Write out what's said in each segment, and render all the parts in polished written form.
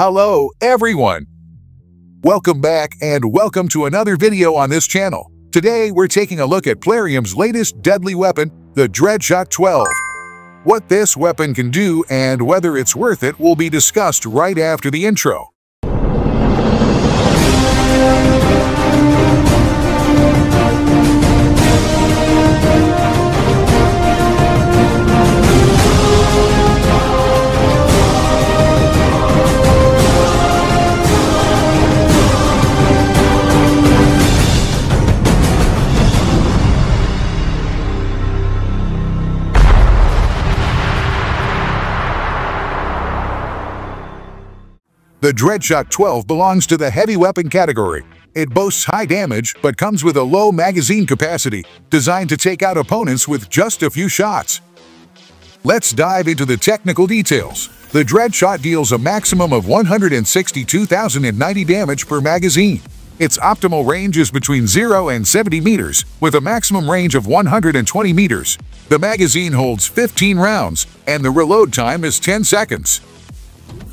Hello everyone! Welcome back and welcome to another video on this channel. Today we're taking a look at Plarium's latest deadly weapon, the Dreadshot 12. What this weapon can do and whether it's worth it will be discussed right after the intro. The Dreadshot 12 belongs to the heavy weapon category. It boasts high damage but comes with a low magazine capacity, designed to take out opponents with just a few shots. Let's dive into the technical details. The Dreadshot deals a maximum of 162,090 damage per magazine. Its optimal range is between 0 and 70 meters, with a maximum range of 120 meters. The magazine holds 15 rounds, and the reload time is 10 seconds.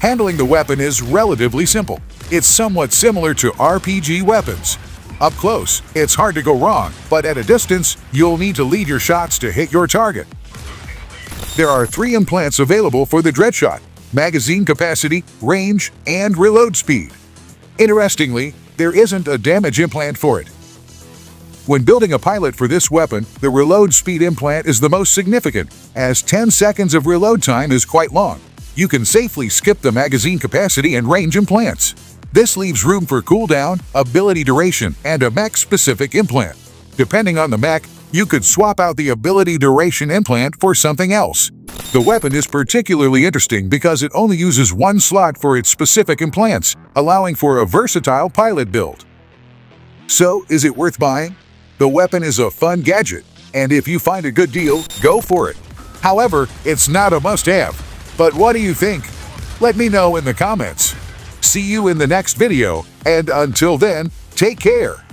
Handling the weapon is relatively simple. It's somewhat similar to RPG weapons. Up close, it's hard to go wrong, but at a distance, you'll need to lead your shots to hit your target. There are 3 implants available for the Dreadshot: magazine capacity, range, and reload speed. Interestingly, there isn't a damage implant for it. When building a pilot for this weapon, the reload speed implant is the most significant, as 10 seconds of reload time is quite long. You can safely skip the magazine capacity and range implants. This leaves room for cooldown, ability duration, and a mech-specific implant. Depending on the mech, you could swap out the ability duration implant for something else. The weapon is particularly interesting because it only uses 1 slot for its specific implants, allowing for a versatile pilot build. So, is it worth buying? The weapon is a fun gadget, and if you find a good deal, go for it. However, it's not a must-have. But what do you think? Let me know in the comments. See you in the next video, and until then, take care.